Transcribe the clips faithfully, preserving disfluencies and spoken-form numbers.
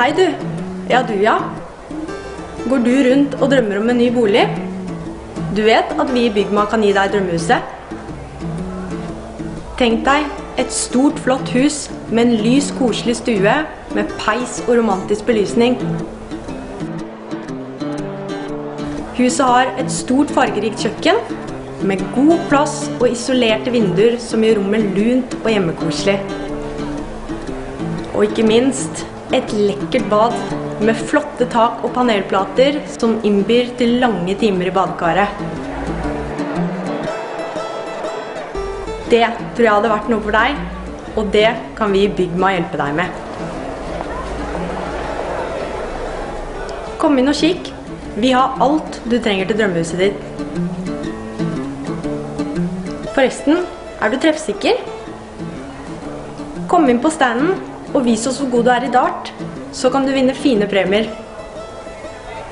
Hei du. Ja, du ja. Går du rundt og drømmer om en ny bolig? Du vet at vi i Bygma kan gi deg drømmehuset. Tenk deg et stort, flott hus med en lys, koselig stue med peis og romantisk belysning. Huset har et stort, fargerikt kjøkken med god plass og isolerte vinduer som gjør rommet lunt og hjemmekoselig. Og ikke minst et lekkert bad med flotte tak og panelplater som innbyr til lange timer i badekaret. Det tror jeg hadde vært noe for deg, og det kan vi i Bygma hjelpe deg med. Kom inn og kikk. Vi har alt du trenger til drømmehuset ditt. Forresten, er du treffsikker? Kom inn på standen og vis oss hvor god du er i dart, så kan du vinne fine premier.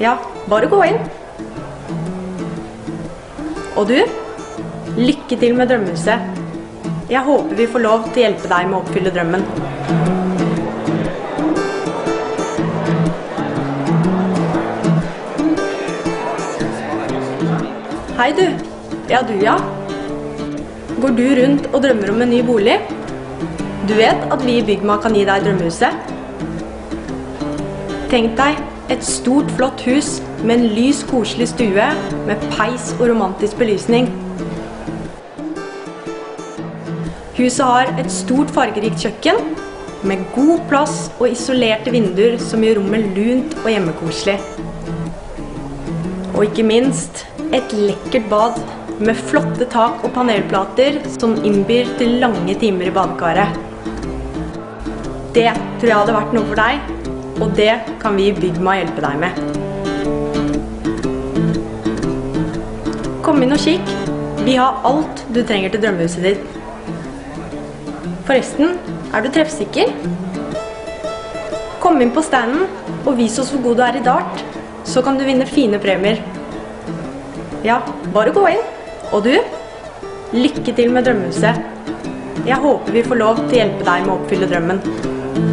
Ja, bare gå inn. Og du, lykke til med drømmehuset. Jeg håper vi får lov til å hjelpe deg med å oppfylle drømmen. Hei du. Ja, du ja. Går du rundt og drømmer om en ny bolig? Du vet at vi i Bygma kan gi deg drømmehuset. Tenk deg et stort, flott hus med en lys, koselig stue med peis og romantisk belysning. Huset har et stort, fargerikt kjøkken med god plass og isolerte vinduer som gjør rommet lunt og hjemmekoselig. Og ikke minst et lekkert bad med flotte tak og panelplater som innbyr til lange timer i badekaret. Det tror jeg hadde vært noe for deg, og det kan vi i Bygma hjelpe deg med. Kom inn og kikk. Vi har alt du trenger til drømmehuset ditt. Forresten, er du treffsikker? Kom inn på standen og vis oss hvor god du er i dart, så kan du vinne fine premier. Ja, bare gå inn. Og du, lykke til med drømmehuset. Jeg håper vi får lov til å hjelpe deg med å oppfylle drømmen.